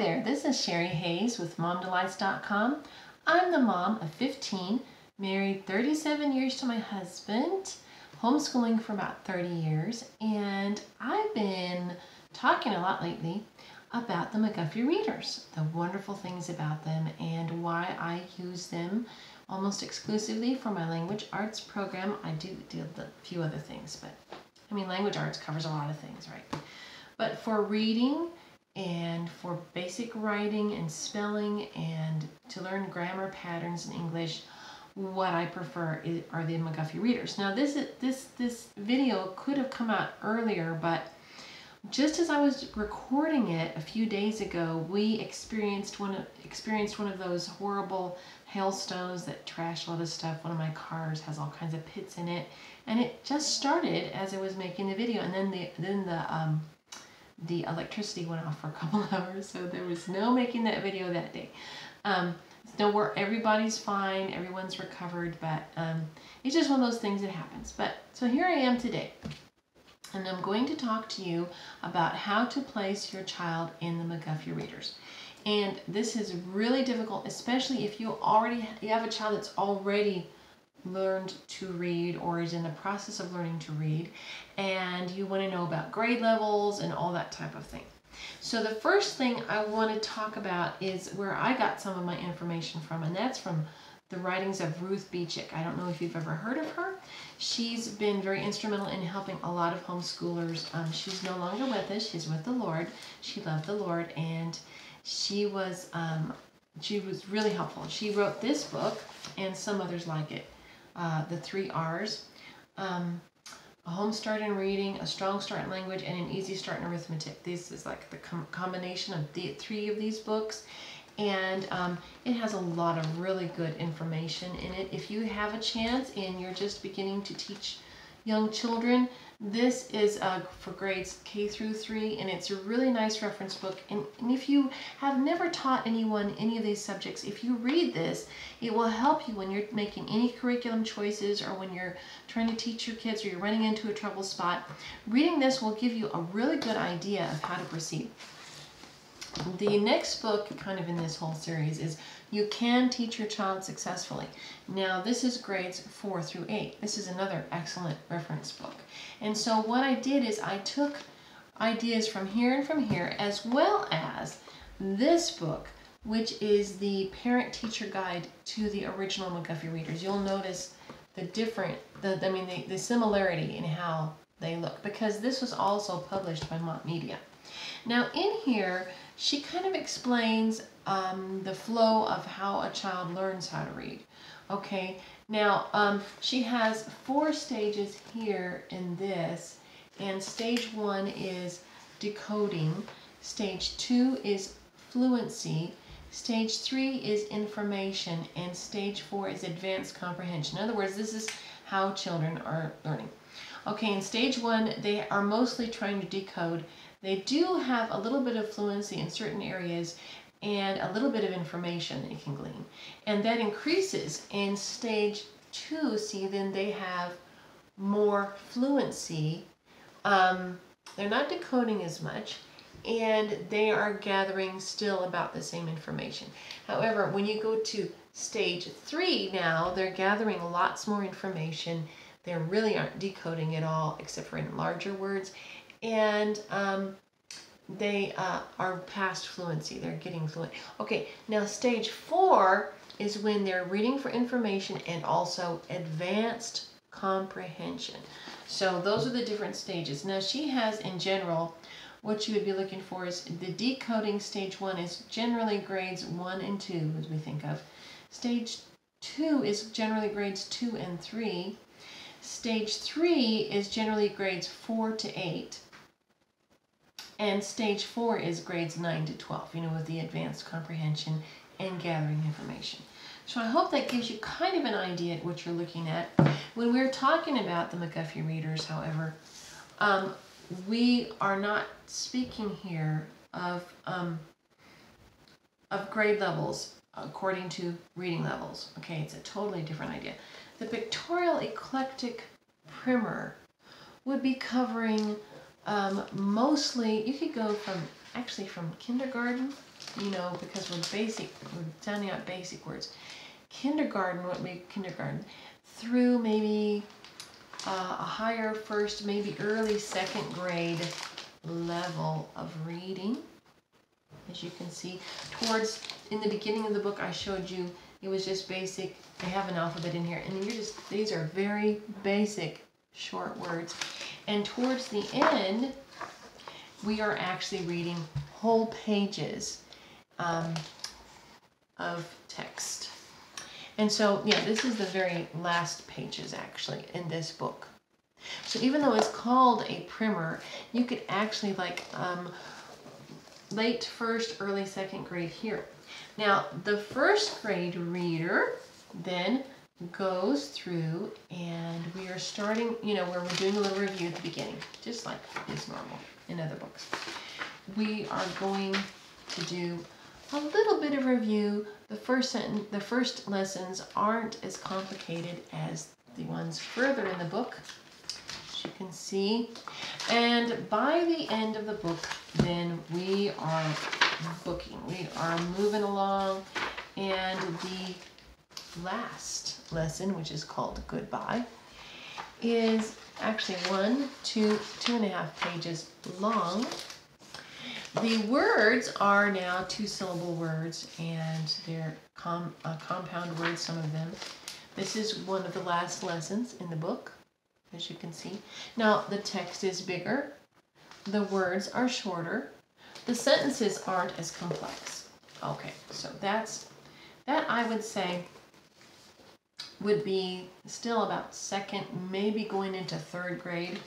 there, this is Sherry Hayes with MomDelights.com. I'm the mom of 15, married 37 years to my husband, homeschooling for about 30 years, and I've been talking a lot lately about the McGuffey Readers, the wonderful things about them, and why I use them almost exclusively for my language arts program. I do deal with a few other things, but I mean, language arts covers a lot of things, right? But for reading and for basic writing and spelling and to learn grammar patterns in English, what I prefer are the McGuffey Readers. Now, this video could have come out earlier, but just as I was recording it a few days ago, we experienced one of those horrible hailstones that trashed a lot of stuff. One of my cars has all kinds of pits in it, and it just started as I was making the video, and then the electricity went off for a couple hours, so there was no making that video that day. No worry, everybody's fine, everyone's recovered, but it's just one of those things that happens. But so here I am today, and I'm going to talk to you about how to place your child in the McGuffey Readers. And this is really difficult, especially if you have a child that's already learned to read or is in the process of learning to read, and you want to know about grade levels and all that type of thing. So the first thing I want to talk about is where I got some of my information from, and that's from the writings of Ruth Beechick. I don't know if you've ever heard of her. She's been very instrumental in helping a lot of homeschoolers. She's no longer with us. She's with the Lord. She loved the Lord, and she was really helpful. She wrote this book and some others like it, the 3 R's, a home start in reading, a strong start in language, and an easy start in arithmetic. This is like the combination of the three of these books. And it has a lot of really good information in it. If you have a chance and you're just beginning to teach young children, this is for grades K through 3, and it's a really nice reference book. And if you have never taught anyone any of these subjects, if you read this, it will help you when you're making any curriculum choices or when you're trying to teach your kids or you're running into a trouble spot. Reading this will give you a really good idea of how to proceed. The next book kind of in this whole series is You Can Teach Your Child Successfully. Now this is grades 4 through 8. This is another excellent reference book. And so what I did is I took ideas from here and from here, as well as this book, which is the Parent-Teacher Guide to the original McGuffey Readers. You'll notice the I mean the similarity in how they look, because this was also published by Mott Media. Now in here, she kind of explains the flow of how a child learns how to read. Okay, now she has 4 stages here in this, and stage 1 is decoding, stage 2 is fluency, stage 3 is information, and stage 4 is advanced comprehension. In other words, this is how children are learning. Okay, in stage 1, they are mostly trying to decode. They do have a little bit of fluency in certain areas and a little bit of information they can glean. And that increases in stage 2. See, then they have more fluency. They're not decoding as much, and they are gathering still about the same information. However, when you go to stage 3 now, they're gathering lots more information. They really aren't decoding at all, except for in larger words. And they are past fluency. They're getting fluent. Okay, now stage 4 is when they're reading for information and also advanced comprehension. So those are the different stages. Now she has, in general, what you would be looking for is the decoding. Stage 1 is generally grades 1 and 2, as we think of. Stage 2 is generally grades 2 and 3. Stage 3 is generally grades 4 to 8. And stage 4 is grades 9 to 12, you know, with the advanced comprehension and gathering information. So I hope that gives you kind of an idea at what you're looking at. When we're talking about the McGuffey Readers, however, we are not speaking here of grade levels according to reading levels. Okay, it's a totally different idea. The Pictorial Eclectic Primer would be covering mostly, you could go from kindergarten you know, because we're sounding out basic words. Kindergarten, what made kindergarten, through maybe a higher first, maybe early second grade level of reading. As you can see, towards, in the beginning of the book I showed you, it was just basic. I have an alphabet in here, and you're just, these are very basic short words. And towards the end, we are actually reading whole pages of text. And so, yeah, this is the very last pages, actually, in this book. So even though it's called a primer, you could actually, like, late first, early second grade here. Now, the first grade reader then goes through, and we are starting, you know, where we're doing a little review at the beginning, just like is normal in other books. We are going to do a little bit of review. The first lessons aren't as complicated as the ones further in the book, as you can see. And by the end of the book, then we are booking. We are moving along, and the last lesson, which is called Goodbye, is actually 2.5 pages long. The words are now 2-syllable words, and they're compound words, some of them. This is one of the last lessons in the book, as you can see. Now, the text is bigger, the words are shorter, the sentences aren't as complex. Okay, so that I would say would be still about second, maybe going into third grade.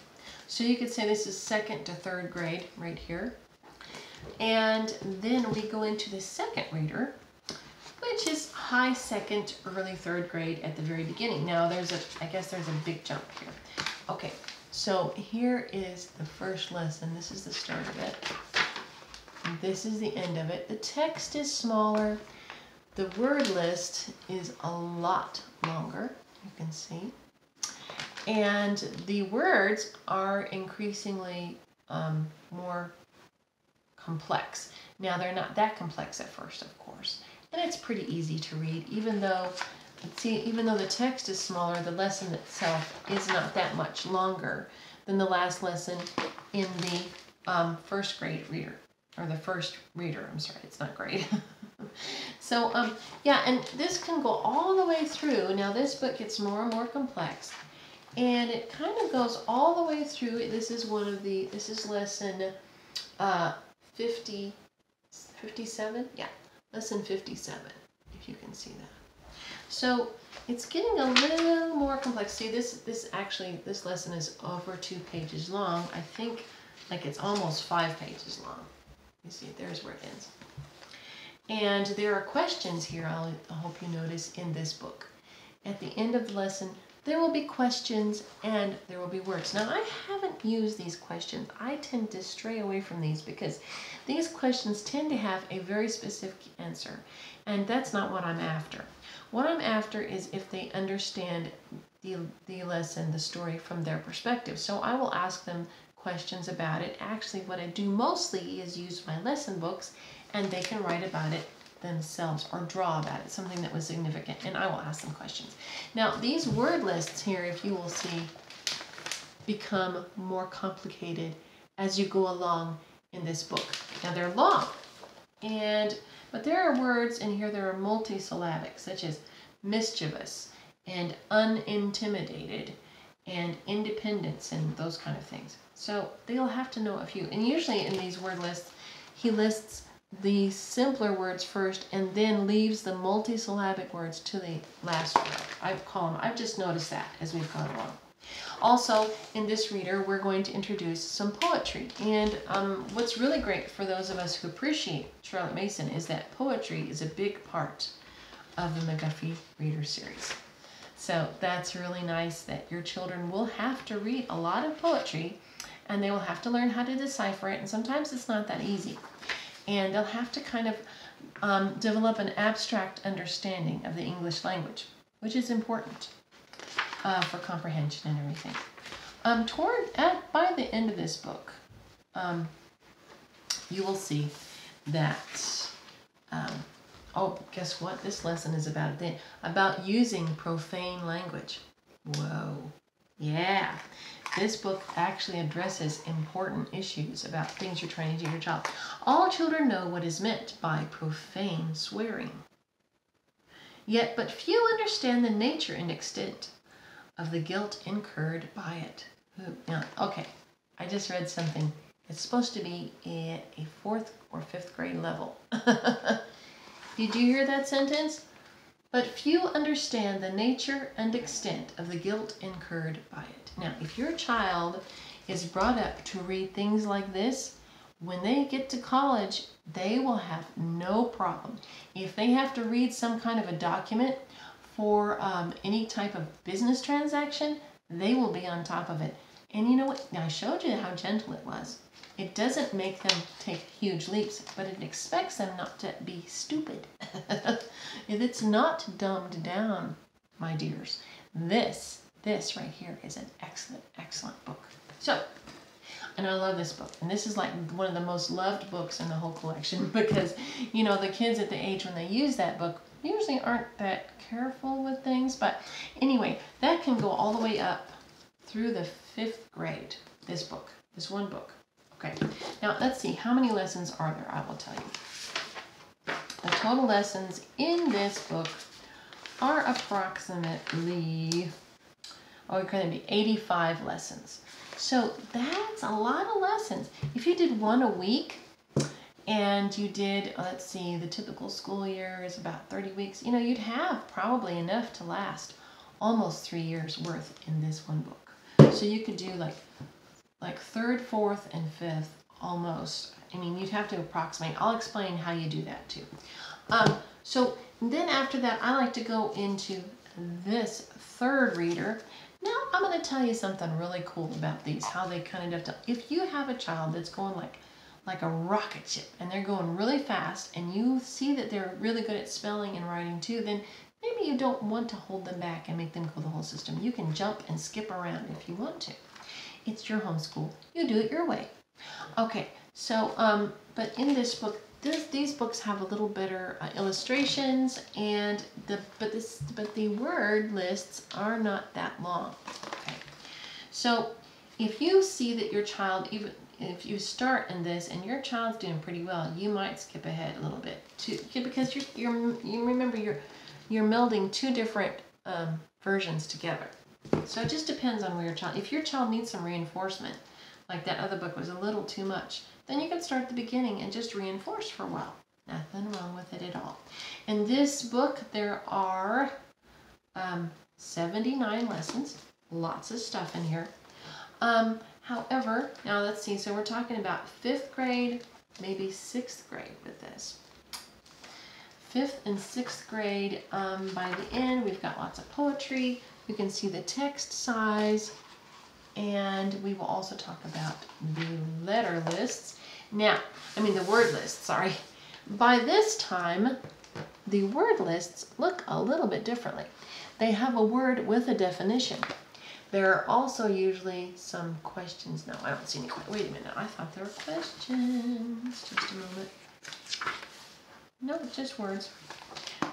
So you could say this is second to third grade right here. And then we go into the second reader, which is high second, early third grade at the very beginning. Now there's a, I guess there's a big jump here. Okay, so here is the first lesson. This is the start of it. This is the end of it. The text is smaller. The word list is a lot longer, you can see. And the words are increasingly more complex. Now, they're not that complex at first, of course. And it's pretty easy to read, even though, see, even though the text is smaller, the lesson itself is not that much longer than the last lesson in the first grade reader, or the first reader, I'm sorry, it's not grade. So, yeah, and this can go all the way through. Now, this book gets more and more complex, and it kind of goes all the way through. This is one of the, this is lesson 57? Yeah, lesson 57, if you can see that. So, it's getting a little more complex. See, this lesson is over 2 pages long. I think, like, it's almost 5 pages long. You see, there's where it ends. And there are questions here, I hope you notice, in this book. At the end of the lesson, there will be questions and there will be words. Now, I haven't used these questions. I tend to stray away from these because these questions tend to have a very specific answer, and that's not what I'm after. What I'm after is if they understand the lesson, the story, from their perspective. So I will ask them questions about it. Actually, what I do mostly is use my lesson books, and they can write about it themselves or draw about it, something that was significant, and I will ask them questions. Now, these word lists here, if you will see, become more complicated as you go along in this book. Now, they're long, but there are words in here that are multisyllabic, such as mischievous and unintimidated and independence and those kind of things. So they'll have to know a few. And usually in these word lists, he lists the simpler words first and then leaves the multisyllabic words to the last word. I've just noticed that as we've gone along. Also, in this reader, we're going to introduce some poetry. And what's really great for those of us who appreciate Charlotte Mason is that poetry is a big part of the McGuffey Reader series. So that's really nice that your children will have to read a lot of poetry, and they will have to learn how to decipher it, and sometimes it's not that easy. And they'll have to kind of develop an abstract understanding of the English language, which is important for comprehension and everything. By the end of this book, you will see that Oh, guess what? This lesson is about it, about using profane language. Whoa. Yeah. This book actually addresses important issues about things you're trying to do to your child. All children know what is meant by profane swearing. Yet, but few understand the nature and extent of the guilt incurred by it. Ooh, now, okay, I just read something. It's supposed to be at a 4th or 5th grade level. Did you hear that sentence? But few understand the nature and extent of the guilt incurred by it. Now, if your child is brought up to read things like this, when they get to college, they will have no problem. If they have to read some kind of a document for any type of business transaction, they will be on top of it. And you know what? Now, I showed you how gentle it was. It doesn't make them take huge leaps, but it expects them not to be stupid. If it's not dumbed down, my dears, this right here is an excellent, excellent book. So, and I love this book. And this is like one of the most loved books in the whole collection because, you know, the kids at the age when they use that book usually aren't that careful with things. But anyway, that can go all the way up through the 5th grade, this book, this one book. Okay, now let's see, how many lessons are there? I will tell you. The total lessons in this book are approximately, oh, it's going to be 85 lessons. So that's a lot of lessons. If you did one a week and you did, let's see, the typical school year is about 30 weeks, you know, you'd have probably enough to last almost 3 years worth in this one book. So you could do like 3rd, 4th, and 5th, almost. I mean, you'd have to approximate. I'll explain how you do that too. So then after that, I like to go into this 3rd reader. Now, I'm going to tell you something really cool about these, how they kind of dovetail. If you have a child that's going like a rocket ship, and they're going really fast, and you see that they're really good at spelling and writing too, then maybe you don't want to hold them back and make them go the whole system. You can jump and skip around if you want to. It's your homeschool. You do it your way. Okay, so, but in this book, these books have a little better illustrations, and the word lists are not that long. Okay, so if you see that your child, even if you start in this and your child's doing pretty well, you might skip ahead a little bit too, because you remember you're melding two different versions together. So it just depends on where your child, if your child needs some reinforcement, like that other book was a little too much, then you can start at the beginning and just reinforce for a while. Nothing wrong with it at all. In this book, there are 79 lessons, lots of stuff in here. However, now let's see, so we're talking about 5th grade, maybe 6th grade with this. 5th and 6th grade, by the end, we've got lots of poetry. You can see the text size, and we will also talk about the letter lists. Now, I mean the word lists, sorry. By this time, the word lists look a little bit differently. They have a word with a definition. There are also usually some questions. No, I don't see any questions. Wait a minute, I thought there were questions. Just a moment. No, just words.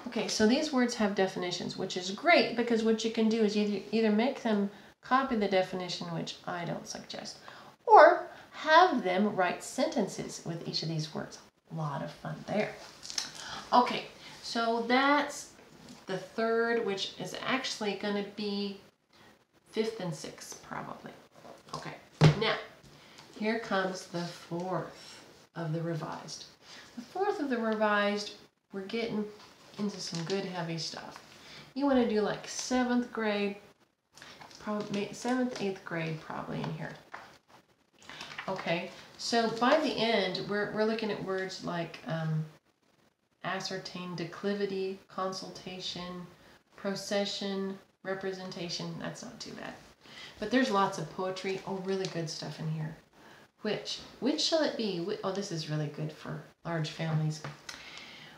Okay, so these words have definitions, which is great because what you can do is either make them copy the definition, which I don't suggest, or have them write sentences with each of these words. A lot of fun there. Okay, so that's the 3rd, which is actually going to be 5th and 6th, probably. Okay, now, here comes the 4th of the revised. The 4th of the revised, we're getting into some good heavy stuff. You want to do like 7th grade, probably 7th, 8th grade probably in here. Okay, so by the end, we're looking at words like ascertain declivity, consultation, procession, representation. That's not too bad. But there's lots of poetry. Oh, really good stuff in here. Which shall it be? Oh, this is really good for large families.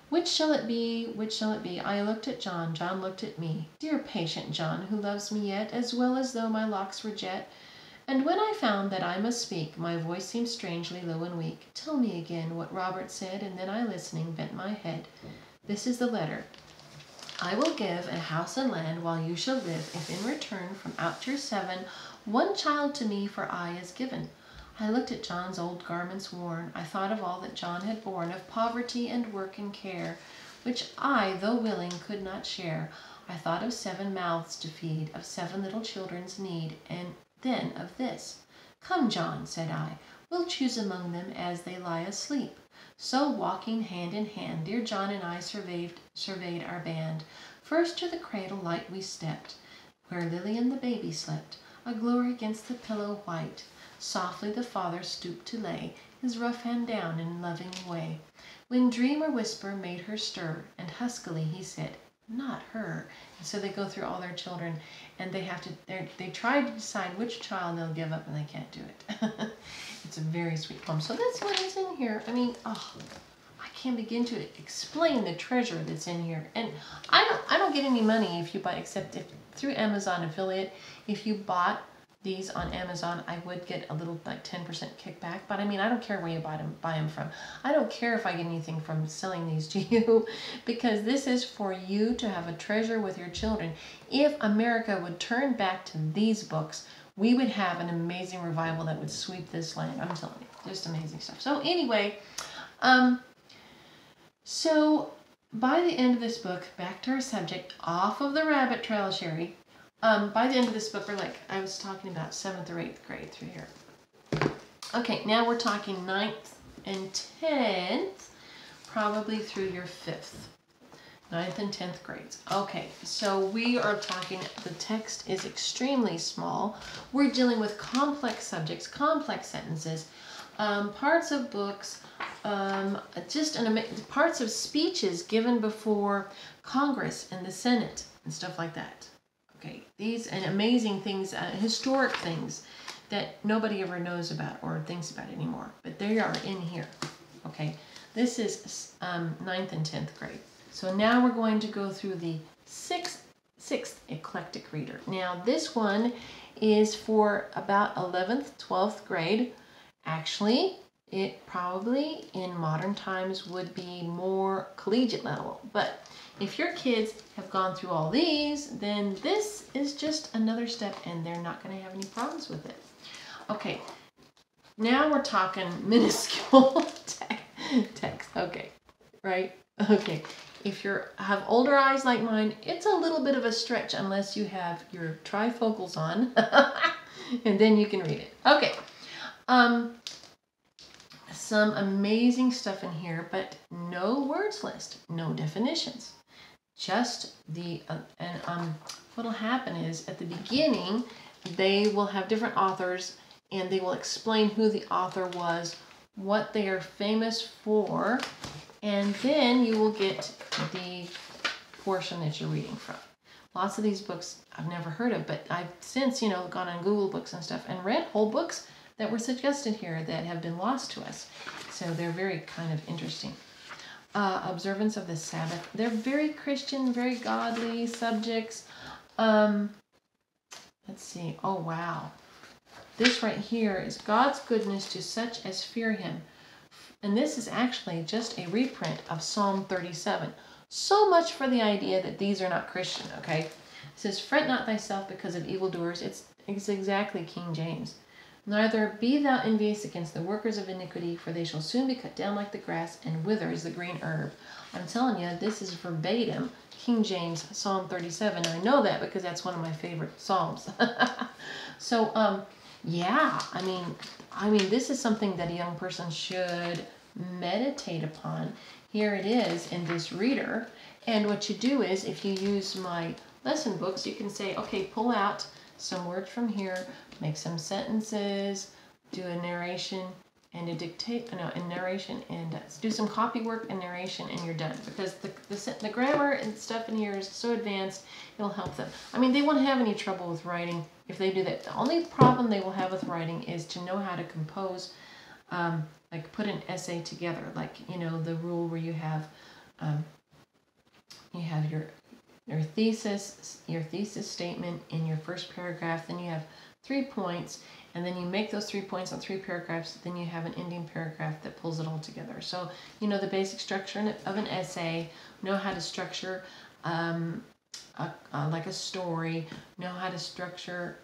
Which shall it be? Which shall it be? I looked at John. John looked at me. Dear patient John, who loves me yet, as well as though my locks were jet, And when I found that I must speak, my voice seemed strangely low and weak. Tell me again what Robert said, and then I, listening, bent my head. This is the letter. I will give a house and land while you shall live, if in return from out your 7, 1 child to me for I is given. I looked at John's old garments worn. I thought of all that John had borne, of poverty and work and care, which I, though willing, could not share. I thought of 7 mouths to feed, of 7 little children's need, and then of this. Come, John, said I, we'll choose among them as they lie asleep. So, walking hand in hand, dear John and I surveyed our band. First to the cradle light we stepped, where Lillian the baby slept, a glory against the pillow white. Softly the father stooped to lay his rough hand down in loving way, when dream or whisper made her stir, and huskily he said, not her. And so they go through all their children, and they try to decide which child they'll give up, and they can't do it. It's a very sweet poem. So that's what is in here. I mean, oh, I can't begin to explain the treasure that's in here. And I don't get any money if you buy, except if through Amazon affiliate. If you bought these on Amazon, I would get a little like 10% kickback. But I mean, I don't care where you buy them from. I don't care if I get anything from selling these to you, because this is for you to have a treasure with your children. If America would turn back to these books, we would have an amazing revival that would sweep this land. I'm telling you, just amazing stuff. So anyway, so by the end of this book, back to our subject, off of the rabbit trail, Sherry. By the end of this book, we're like, I was talking about 7th or 8th grade through here. Okay, now we're talking 9th and 10th, probably through your 5th. 9th and 10th grades. Okay, so we are talking, the text is extremely small. We're dealing with complex subjects, complex sentences, parts of books, parts of speeches given before Congress and the Senate and stuff like that. Okay, these and amazing things, historic things that nobody ever knows about or thinks about anymore, but they are in here. Okay, this is 9th and 10th grade. So now we're going to go through the sixth eclectic reader. Now this one is for about 11th, 12th grade. Actually, it probably in modern times would be more collegiate level, but if your kids have gone through all these, then this is just another step and they're not going to have any problems with it. Okay, now we're talking minuscule text, okay, right? Okay, if you have older eyes like mine, it's a little bit of a stretch unless you have your trifocals on, and then you can read it. Okay, some amazing stuff in here, but no words list, no definitions. Just the, what'll happen is at the beginning, they will have different authors and they will explain who the author was, what they are famous for, and then you will get the portion that you're reading from. Lots of these books I've never heard of, but I've since, you know, gone on Google Books and stuff and read whole books that were suggested here that have been lost to us. So they're very kind of interesting. Observance of the Sabbath. They're very Christian, very godly subjects. Let's see. Oh, wow. This right here is God's goodness to such as fear him. And this is actually just a reprint of Psalm 37. So much for the idea that these are not Christian, okay? It says, fret not thyself because of evildoers. It's exactly King James. Neither be thou envious against the workers of iniquity, for they shall soon be cut down like the grass, and wither is the green herb. I'm telling you, this is verbatim King James, Psalm 37. I know that because that's one of my favorite Psalms. So, yeah, I mean, this is something that a young person should meditate upon. Here it is in this reader. And what you do is, if you use my lesson books, you can say, okay, pull out some words from here, make some sentences, do a narration and a do some copy work and narration, and you're done. Because the grammar and stuff in here is so advanced, it'll help them. I mean, they won't have any trouble with writing if they do that. The only problem they will have with writing is to know how to compose, like put an essay together, like, you know, the rule where you have your thesis statement in your first paragraph, then you have 3 points, and then you make those 3 points on 3 paragraphs, then you have an ending paragraph that pulls it all together. So you know the basic structure of an essay, know how to structure like a story, know how to structure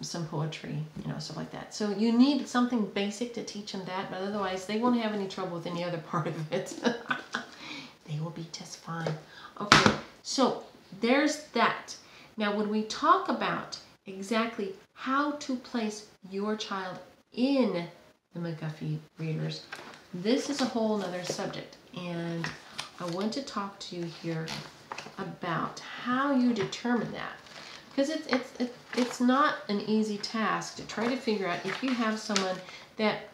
some poetry, you know, stuff like that. So you need something basic to teach them that, but otherwise they won't have any trouble with any other part of it. They will be just fine. Okay, so there's that. Now when we talk about exactly how to place your child in the McGuffey Readers, this is a whole nother subject, and I want to talk to you here about how you determine that, because it's not an easy task to try to figure out if you have someone that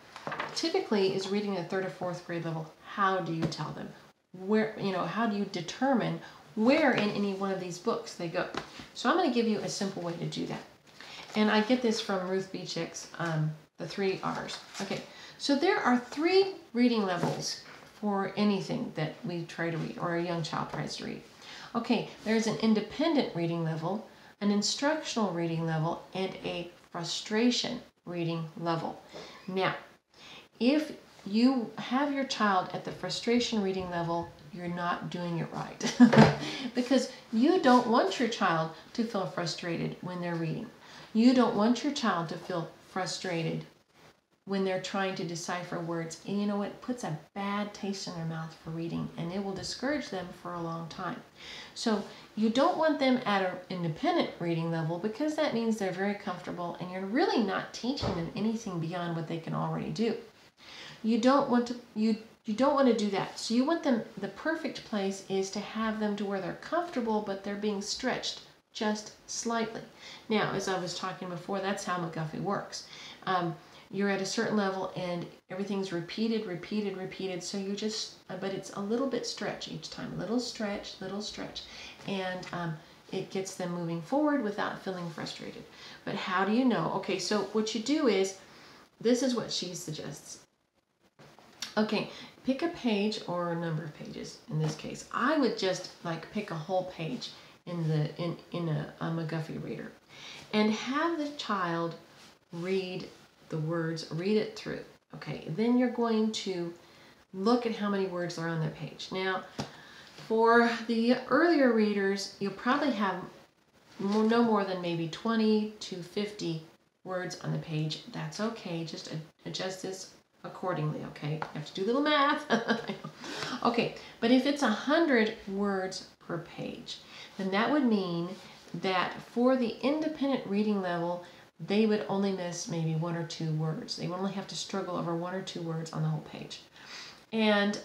typically is reading at 3rd or 4th grade level. How do you tell them where, you know, how do you determine where in any one of these books they go? So I'm going to give you a simple way to do that. And I get this from Ruth Beechick's, The 3 R's. Okay, so there are 3 reading levels for anything that we try to read or a young child tries to read. Okay, there's an independent reading level, an instructional reading level, and a frustration reading level. Now, if you have your child at the frustration reading level, you're not doing it right, because you don't want your child to feel frustrated when they're reading. You don't want your child to feel frustrated when they're trying to decipher words. And you know what? It puts a bad taste in their mouth for reading, and it will discourage them for a long time. So you don't want them at an independent reading level, because that means they're very comfortable and you're really not teaching them anything beyond what they can already do. You don't want to do that. So you want them, the perfect place is to have them to where they're comfortable, but they're being stretched just slightly. Now, as I was talking before, that's how McGuffey works. You're at a certain level and everything's repeated, repeated, repeated. So you just, but it's a little bit stretch each time, little stretch, and it gets them moving forward without feeling frustrated. But how do you know? Okay, so what you do is, this is what she suggests. Okay, pick a page or a number of pages. In this case, I would just like pick a whole page in a McGuffey Reader, and have the child read the words, read it through. Okay, then you're going to look at how many words are on that page. Now, for the earlier readers, you'll probably have no more than maybe 20 to 50 words on the page. That's okay. Just adjust this accordingly, okay? You have to do a little math. Okay, but if it's 100 words per page, then that would mean that for the independent reading level, they would only miss maybe 1 or 2 words. They would only have to struggle over 1 or 2 words on the whole page. And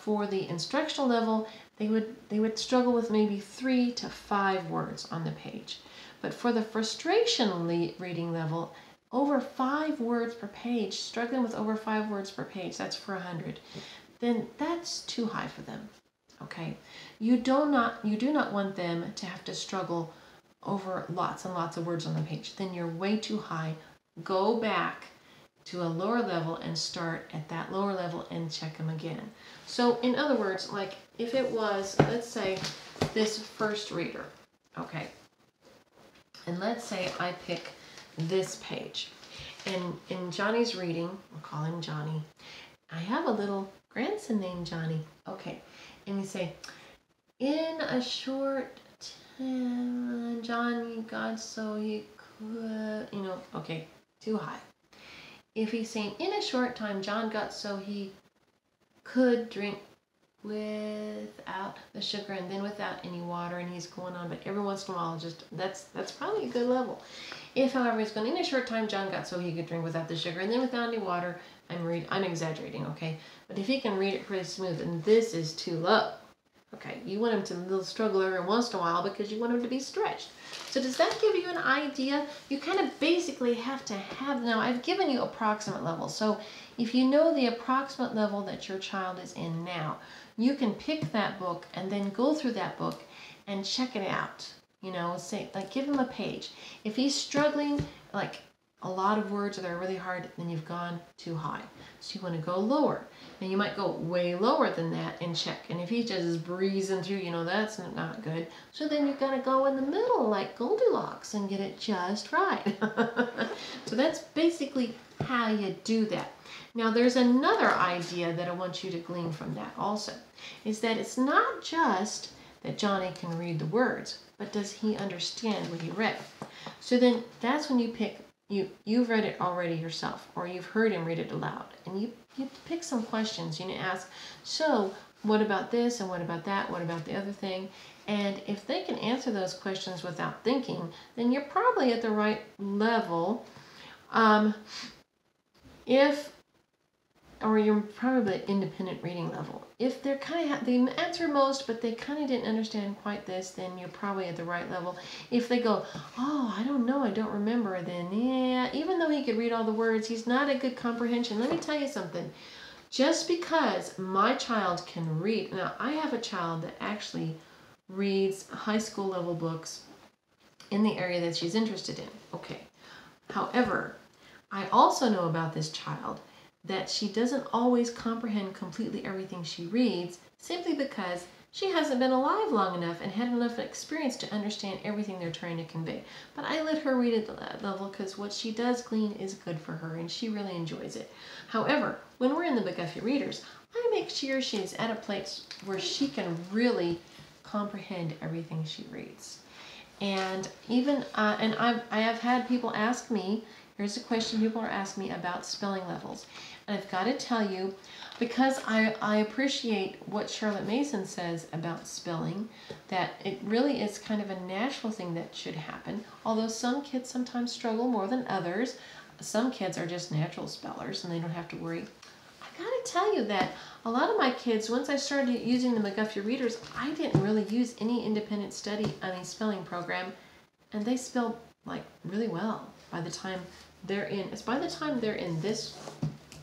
for the instructional level, they would struggle with maybe 3 to 5 words on the page. But for the frustration reading level, over 5 words per page, struggling with over 5 words per page, that's for 100, then that's too high for them, okay? You do not want them to have to struggle over lots and lots of words on the page. Then you're way too high. Go back to a lower level and start at that lower level and check them again. So in other words, like if it was, let's say this first reader, okay, and let's say I pick this page, and in Johnny's reading, we'll call him Johnny. I have a little grandson named Johnny. Okay, and you say, in a short time, Johnny got so he could, you know, okay, too high. If he's saying, in a short time, John got so he could drink without the sugar and then without any water, and he's going on, but every once in a while, just that's probably a good level. If, however, it's going, in a short time, John got so he could drink without the sugar and then without any water, I'm exaggerating, okay? But if he can read it pretty smooth, and this is too low, okay? You want him to little struggle every once in a while because you want him to be stretched. So does that give you an idea? You kind of basically have to have, now I've given you approximate levels, so if you know the approximate level that your child is in now, you can pick that book and then go through that book and check it out. You know, say, like, give him a page. If he's struggling, like a lot of words that are really hard, then you've gone too high. So you want to go lower. Now you might go way lower than that and check. And if he just is breezing through, you know, that's not good. So then you've got to go in the middle like Goldilocks and get it just right. So that's basically how you do that. Now there's another idea that I want you to glean from that also, is that it's not just that Johnny can read the words, but does he understand what he read? So then that's when you pick, you've read it already yourself, or you've heard him read it aloud, and you pick some questions. You ask, so what about this, and what about that, what about the other thing? And if they can answer those questions without thinking, then you're probably at the right level. Or you're probably at independent reading level. If they're they answer most, but they kind of didn't understand quite this, then you're probably at the right level. If they go, oh, I don't know, I don't remember, then yeah, even though he could read all the words, he's not a good comprehension. Let me tell you something. Just because my child can read, now I have a child that actually reads high school level books in the area that she's interested in. Okay. However, I also know about this child that she doesn't always comprehend completely everything she reads, simply because she hasn't been alive long enough and had enough experience to understand everything they're trying to convey. But I let her read it at that level because what she does glean is good for her and she really enjoys it. However, when we're in the McGuffey Readers, I make sure she's at a place where she can really comprehend everything she reads. And even, I have had people ask me, here's a question people are asking me about spelling levels. And I've got to tell you, because I appreciate what Charlotte Mason says about spelling, that it really is kind of a natural thing that should happen. Although some kids sometimes struggle more than others. Some kids are just natural spellers and they don't have to worry. I've got to tell you that a lot of my kids, once I started using the McGuffey Readers, I didn't really use any independent study on a spelling program. And they spell like really well. By the time they're in, this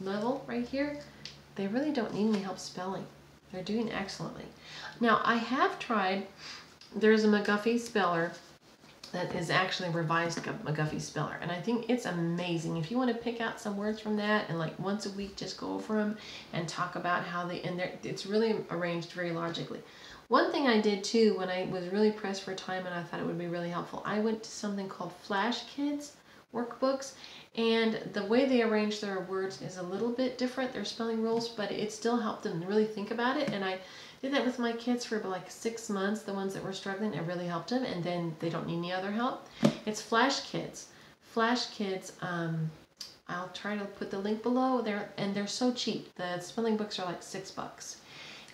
level right here, they really don't need any help spelling. They're doing excellently. Now I have tried, there's a McGuffey speller that is actually a revised McGuffey speller, and I think it's amazing. If you want to pick out some words from that and like once a week just go over them and talk about how they, and it's really arranged very logically. One thing I did too when I was really pressed for time and I thought it would be really helpful, I went to something called Flash Kids Workbooks, and the way they arrange their words is a little bit different, their spelling rules, but it still helped them really think about it. And I did that with my kids for like 6 months, the ones that were struggling. It really helped them, and then they don't need any other help. It's Flash Kids. Flash Kids, I'll try to put the link below there, and they're so cheap. The spelling books are like $6,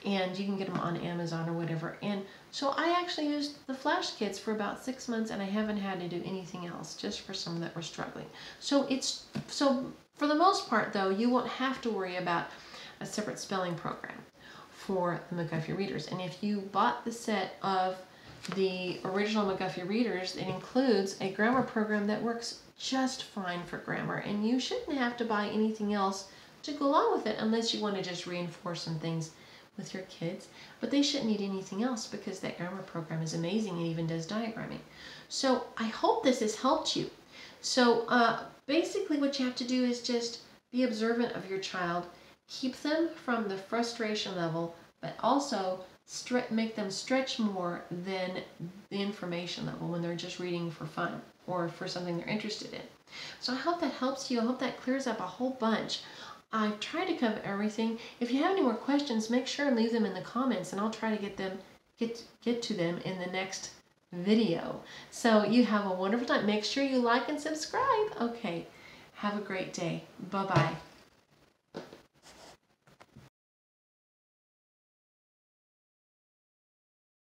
and you can get them on Amazon or whatever. And so I actually used the Flash Kids for about 6 months, and I haven't had to do anything else, just for some that were struggling. So it's, so for the most part though, you won't have to worry about a separate spelling program for the McGuffey Readers. And if you bought the set of the original McGuffey Readers, it includes a grammar program that works just fine for grammar, and you shouldn't have to buy anything else to go along with it unless you want to just reinforce some things with your kids, but they shouldn't need anything else because that grammar program is amazing and even does diagramming. So I hope this has helped you. So basically what you have to do is just be observant of your child, keep them from the frustration level, but also make them stretch more than the information level when they're just reading for fun or for something they're interested in. So I hope that helps you. I hope that clears up a whole bunch. I've tried to cover everything. If you have any more questions, make sure and leave them in the comments, and I'll try to get to them in the next video. So you have a wonderful time. Make sure you like and subscribe. Okay, have a great day. Bye-bye.